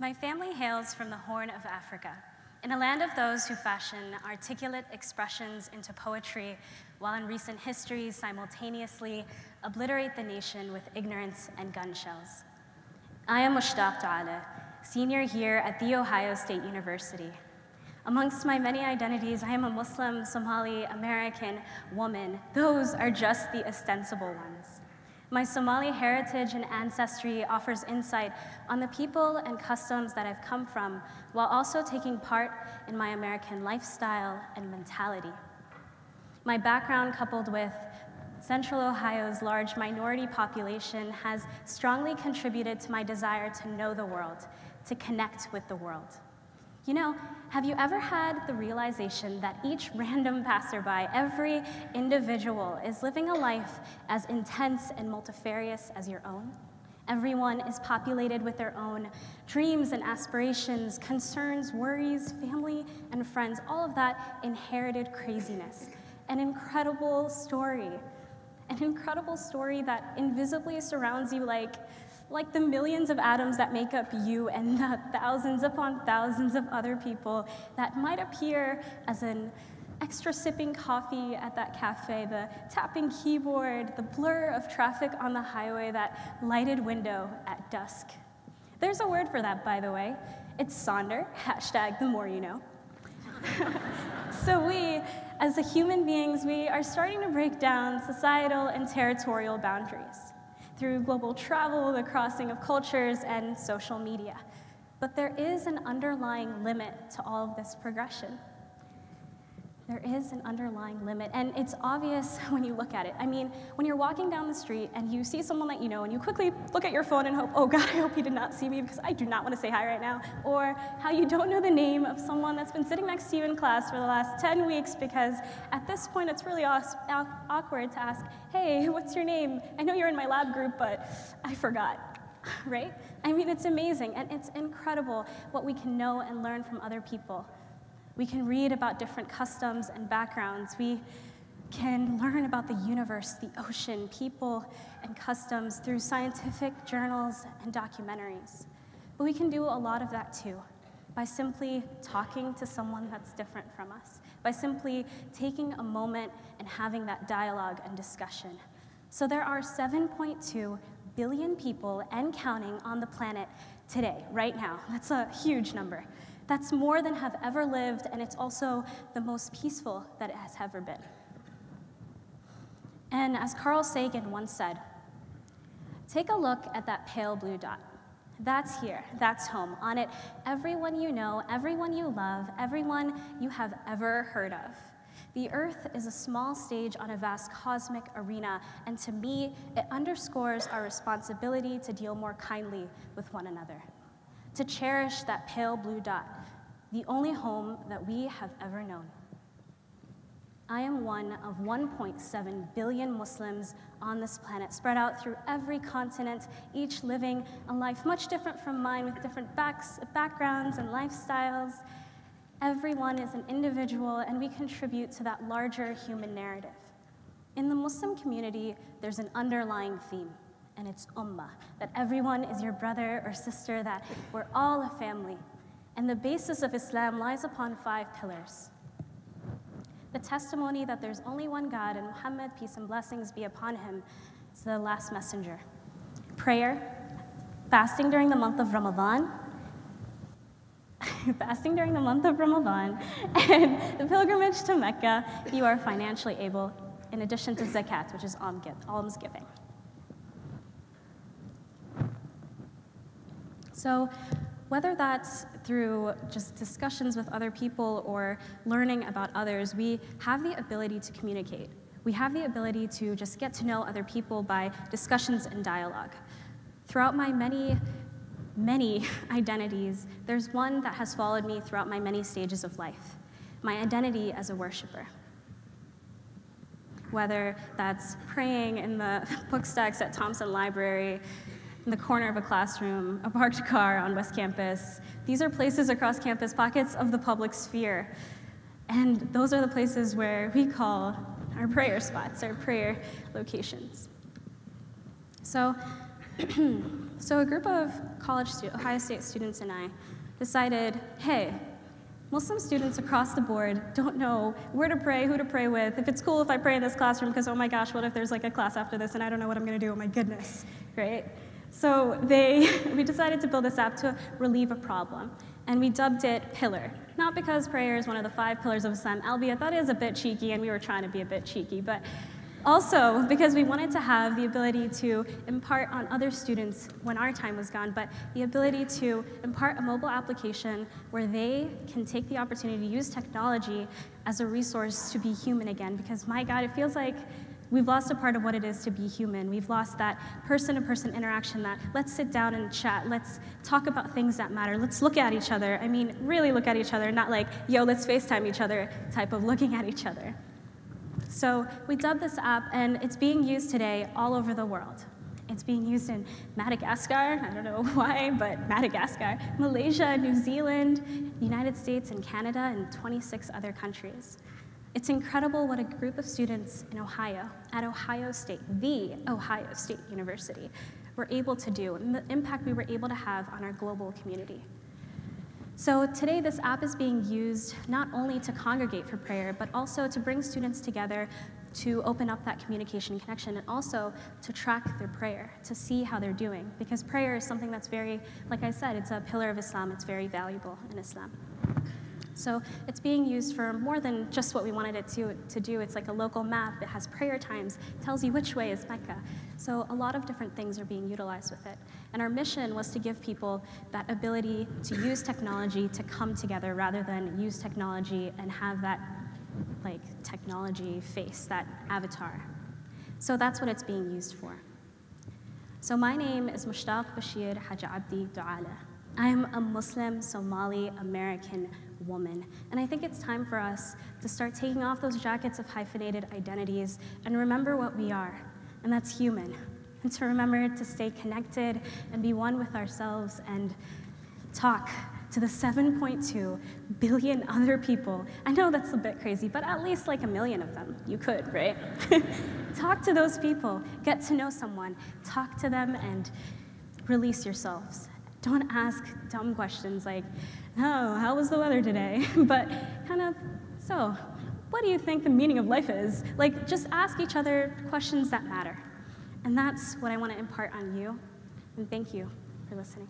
My family hails from the Horn of Africa, in a land of those who fashion articulate expressions into poetry, while in recent history simultaneously obliterate the nation with ignorance and gun shells. I am Mushtaq Bashir, senior year at The Ohio State University. Amongst my many identities, I am a Muslim, Somali, American woman. Those are just the ostensible ones. My Somali heritage and ancestry offers insight on the people and customs that I've come from, while also taking part in my American lifestyle and mentality. My background, coupled with Central Ohio's large minority population, has strongly contributed to my desire to know the world, to connect with the world. You know, have you ever had the realization that each random passerby, every individual, is living a life as intense and multifarious as your own? Everyone is populated with their own dreams and aspirations, concerns, worries, family, and friends, all of that inherited craziness. An incredible story that invisibly surrounds you like the millions of atoms that make up you and the thousands upon thousands of other people that might appear as an extra sipping coffee at that cafe, the tapping keyboard, the blur of traffic on the highway, that lighted window at dusk. There's a word for that, by the way. It's Sonder, hashtag the more you know. So we, as the human beings, we are starting to break down societal and territorial boundaries through global travel, the crossing of cultures, and social media. But there is an underlying limit to all of this progression. There is an underlying limit, and it's obvious when you look at it. I mean, when you're walking down the street and you see someone that you know, and you quickly look at your phone and hope, oh God, I hope he did not see me because I do not want to say hi right now. Or how you don't know the name of someone that's been sitting next to you in class for the last 10 weeks because at this point it's really awkward to ask, hey, what's your name? I know you're in my lab group, but I forgot, right? I mean, it's amazing, and it's incredible what we can know and learn from other people. We can read about different customs and backgrounds. We can learn about the universe, the ocean, people, and customs through scientific journals and documentaries. But we can do a lot of that too, by simply talking to someone that's different from us, by simply taking a moment and having that dialogue and discussion. So there are 7.2 billion people and counting on the planet today, right now. That's a huge number. That's more than have ever lived, and it's also the most peaceful that it has ever been. And as Carl Sagan once said, take a look at that pale blue dot. That's here, that's home. On it, everyone you know, everyone you love, everyone you have ever heard of. The Earth is a small stage on a vast cosmic arena, and to me, it underscores our responsibility to deal more kindly with one another, to cherish that pale blue dot, the only home that we have ever known. I am one of 1.7 billion Muslims on this planet, spread out through every continent, each living a life much different from mine, with different backgrounds and lifestyles. Everyone is an individual, and we contribute to that larger human narrative. In the Muslim community, there's an underlying theme, and it's ummah, that everyone is your brother or sister, that we're all a family. And the basis of Islam lies upon 5 pillars. The testimony that there's only one God, and Muhammad, peace and blessings be upon him, is the last messenger. Prayer, fasting during the month of Ramadan, and the pilgrimage to Mecca, you are financially able, in addition to zakat, which is almsgiving. So whether that's through just discussions with other people or learning about others, we have the ability to communicate. We have the ability to just get to know other people by discussions and dialogue. Throughout my many identities, there's one that has followed me throughout my many stages of life, my identity as a worshiper. Whether that's praying in the bookstacks at Thompson Library, in the corner of a classroom, a parked car on West Campus. These are places across campus, pockets of the public sphere. And those are the places where we call our prayer spots, our prayer locations. So So a group of Ohio State students and I decided, hey, Muslim students across the board don't know where to pray, who to pray with, if it's cool if I pray in this classroom, because oh my gosh, what if there's like a class after this and I don't know what I'm going to do, oh my goodness, right? So we decided to build this app to relieve a problem, and we dubbed it Pillar. Not because prayer is one of the 5 pillars of Islam, albeit that is a bit cheeky, and we were trying to be a bit cheeky, but also because we wanted to have the ability to impart on other students when our time was gone, but the ability to impart a mobile application where they can take the opportunity to use technology as a resource to be human again, because my God, it feels like we've lost a part of what it is to be human. We've lost that person-to-person interaction, that let's sit down and chat, let's talk about things that matter, let's look at each other. I mean, really look at each other, not like, yo, let's FaceTime each other type of looking at each other. So we dubbed this app, and it's being used today all over the world. It's being used in Madagascar, I don't know why, but Madagascar, Malaysia, New Zealand, United States, and Canada, and 26 other countries. It's incredible what a group of students in Ohio, at Ohio State, the Ohio State University, were able to do, and the impact we were able to have on our global community. So today, this app is being used not only to congregate for prayer, but also to bring students together to open up that communication connection, and also to track their prayer, to see how they're doing. Because prayer is something that's very, like I said, it's a pillar of Islam, it's very valuable in Islam. So it's being used for more than just what we wanted it to do. It's like a local map. It has prayer times, tells you which way is Mecca. So a lot of different things are being utilized with it. And our mission was to give people that ability to use technology to come together rather than use technology and have that like technology face, that avatar. So that's what it's being used for. So my name is Mushtaq Bashir Haja Abdi Da'ala. I am a Muslim Somali-American woman, and I think it's time for us to start taking off those jackets of hyphenated identities and remember what we are, and that's human, and to remember to stay connected and be one with ourselves and talk to the 7.2 billion other people. I know that's a bit crazy, but at least like a million of them. You could, right? Talk to those people, get to know someone, talk to them, and release yourselves. Don't ask dumb questions like, oh, how was the weather today? But kind of, so, what do you think the meaning of life is? Like, just ask each other questions that matter. And that's what I want to impart on you. And thank you for listening.